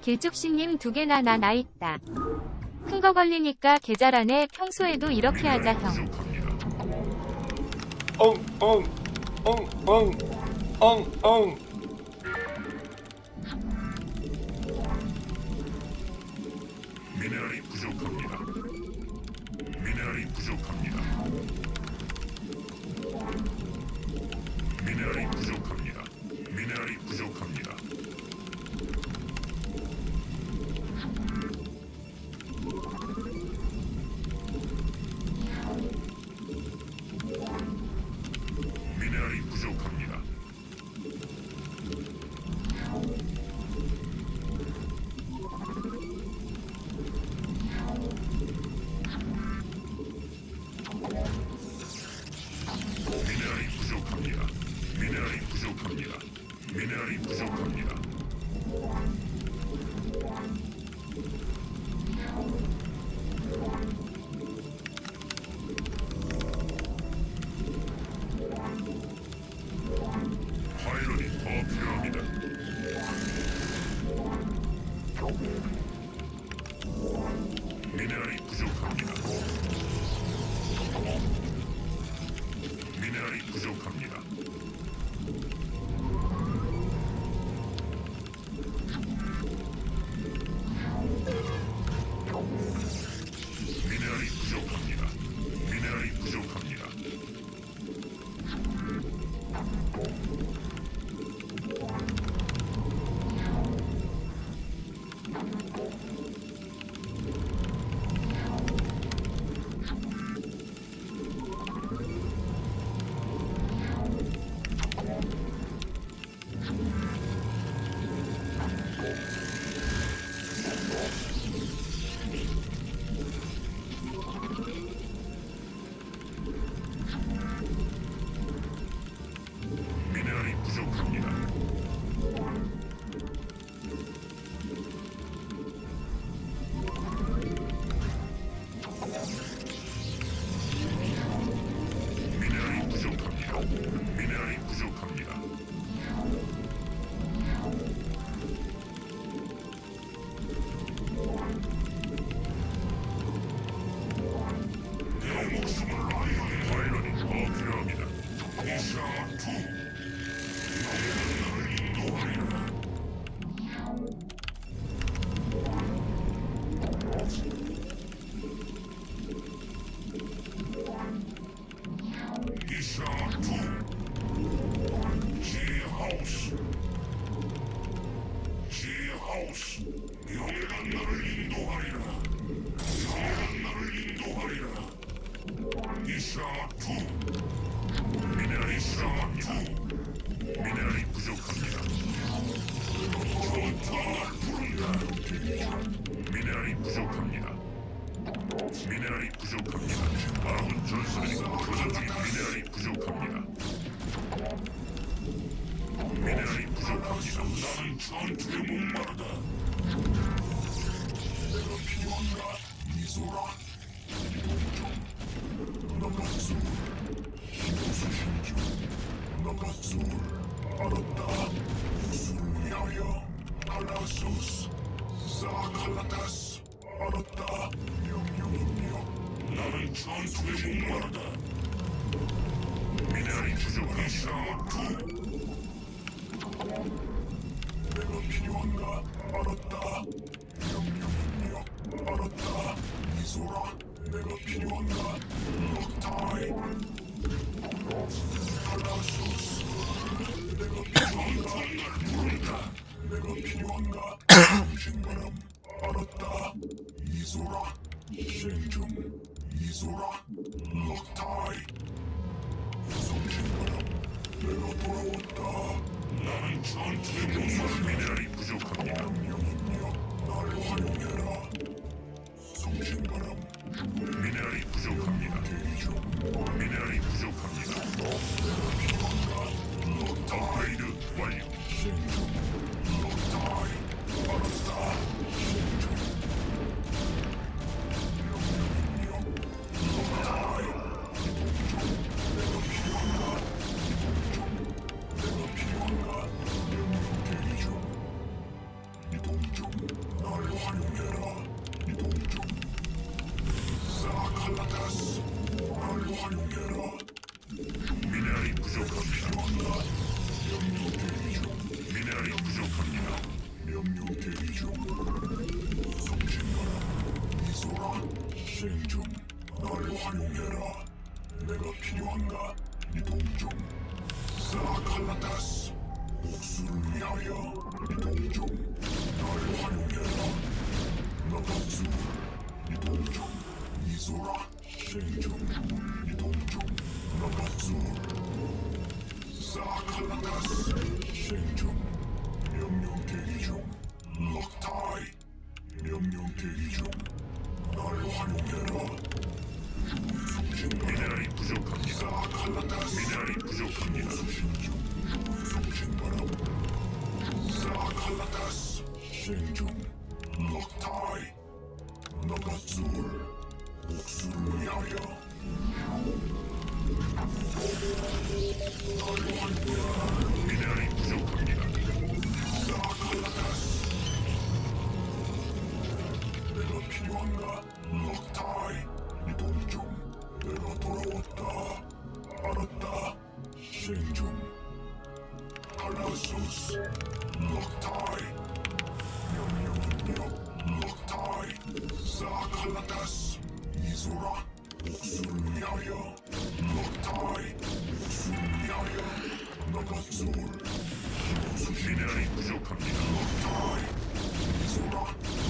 길쭉씨님 두 개나 나 있다. 큰 거 걸리니까 계절안에 평소에도 이렇게 하자 형. 미네랄이 부족합니다. 미네랄이 부족합니다. 미네랄이 부족합니다. 미네랄이 부족합니다. 미네랄이 부족합니다. 미네랄이 부족합니다. 미네랄이 부족합니다. 미네랄이 부족합니다. 파일럿이 더 필요합니다. 미네랄이 부족합니다. 미네랄이 부족합니다. 미네랄이 부족합니다. 미네랄이 부족합니다. 미네랄이 부족합니다. 미네랄이 부족합니다. 미네랄이 부족합니다. 내 목숨을 라이언의 파일럿이 더 필요합니다. 미션 2 영원한 나를 인도하리라. 영원한 나를 인도하리라. 이샤투 미네랄이 부족합니다. 미네랄이 부족합니다. 전투를 부른다. 미네랄이 부족합니다. 미네랄이 부족합니다. 아군 전선이 교전 중인 미네랄이 부족합니다. 미네랄이 부족합니다. 나는 전투에 목마르다. 내가 필요한가? 미소라. 나가수. 힘쓰신주. 나가수. 알았다. 우수리하여. 알라소스. 사칼라타스. 알았다. 명령이며. 나는 전투에 목마르다. 미네랄이 부족합니다. 내가 필요한가? 알았다. 명령이며 알았다. 미소라. 내가 필요한가? 럭타이. 알라소스. 내가 필요한가? 부른다. 내가 필요한가? 신바람. 알았다. 미소라. 신중. 미소라. 럭타이. 성신바람. 내가 돌아왔다. 나는 전투에 목마른 미네랄이 부족합니다. 명령이며 날 활용해라. 성신바람. 미네랄이 부족합니다. 미네랄이 부족합니다. 럭타이드 완료. 럭타이. 알았다. 명령이며 럭타이. 내가 필요한가? 내가 필요한가? 명령 대기 중. 이동 중. 수행 중. 나를 활용해라. 내가 필요한가? 이동 중. 사칼라타스, 복수를 위하여. 이동 중. 나를 활용해라. 나가수, 이동 중. 이소라, 수행 중. 이동 중. 나가수, 사칼라타스, 수행 중. 명령 대기 중. 럭타이, 명령 대기 중. 나를 활용해라. 미네랄이 부족합니다. 미네랄이 부족합니다. 사칼라타스 신중 럭타이 나가줄 목숨을 위하여 나를 활용해라. 미네랄이 부족합니다. 사칼라타스 내가 필요한가? 럭타이 이동 중. 내가 돌아왔다. 알았다. 시행 중. 칼라수스 럭타이 명령 입력. 럭타이 사칼라타스 이소라 복수를 위하여. 럭타이 복수를 위하여. 나가솔 기본수 미네랄이 부족합니다. 럭타이 이소라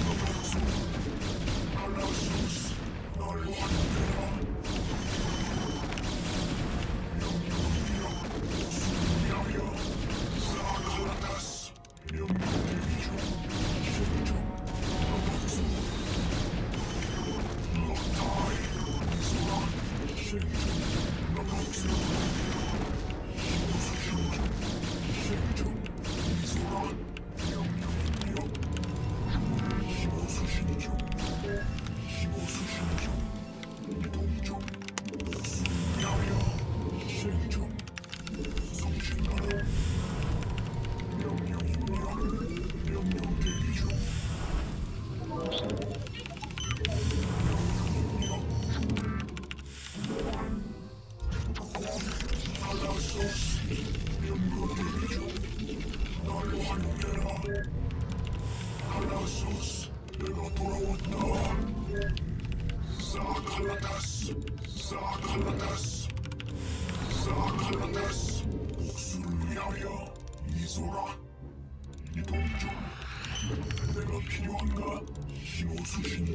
나가솔 칼라수스 나를 활용해라. 명령이여 복수하여. 사칼라타스 명령 대기 중. 이동 중. 복수 럭타이 이소라 시행 중. 복수 시행 중. 시행 중. 이소라 명령이여 수신 중. 수신 중. 이동 중. 복수 야여. 시행 중. 성신가라. 명령 입력. 명령 대기 중. 명령 입력. 칼라소스 명령 대기 중. 나를 활용해라. 칼라소스 내가 돌아왔다. 사칼라타스 사칼라타스 사칼라타스 복수를 위하여. 이소라 이동 중. 내가 필요한가? 신호 수신 중.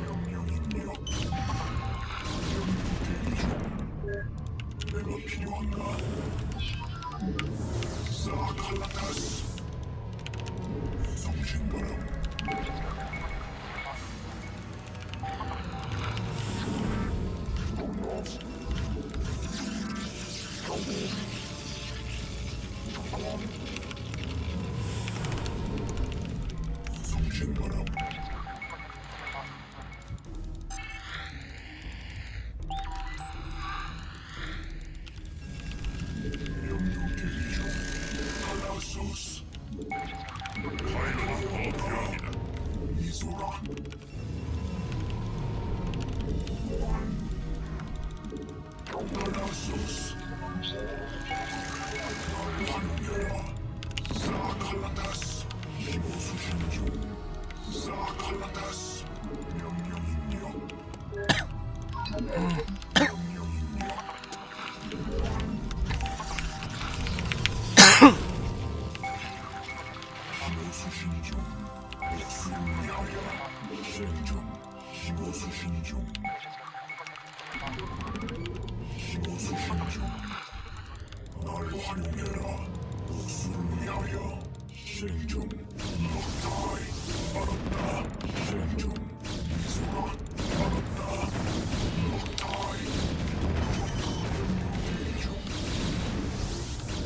명령 입력. 명령 대기 중. 내가 필요한가? 사칼라타스 성신바람. 성신바람. 영역 대기 중. 칼라소스 파일럿 필요합니다. 이소라 칼라소스 나를 활용해라. 사칼라타스 신호 수신 중. 사칼라타스 명령 입력. 명령 입력. 수신 중. 목숨을 위하여. 시행 중. 신호 수신 중. 신호 수신 중. 나를 활용해라. 목숨을 위하여. 시행 중. 럭타이 알았다. 시행 중. 이소라 알았다. 럭타이 이동 중.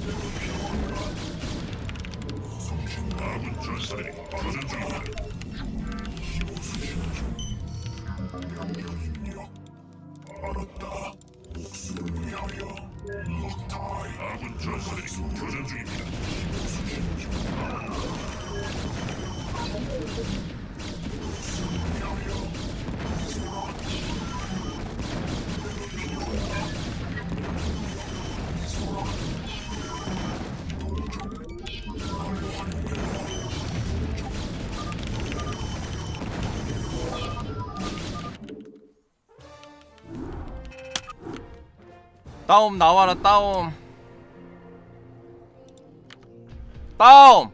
내가 필요한가? 아군 전사들이 벌어진 중이다. 신호수신 중. 명령 입력. 알았다. 목숨을 위하여. 럭타이 아군 전사들이 교전 중입니다. 신호수신 중. 목숨을 위하여. 이소라 내가 필요하다. 이소라 이동 중. 나를 활용해라. 따옴 나와라. 따옴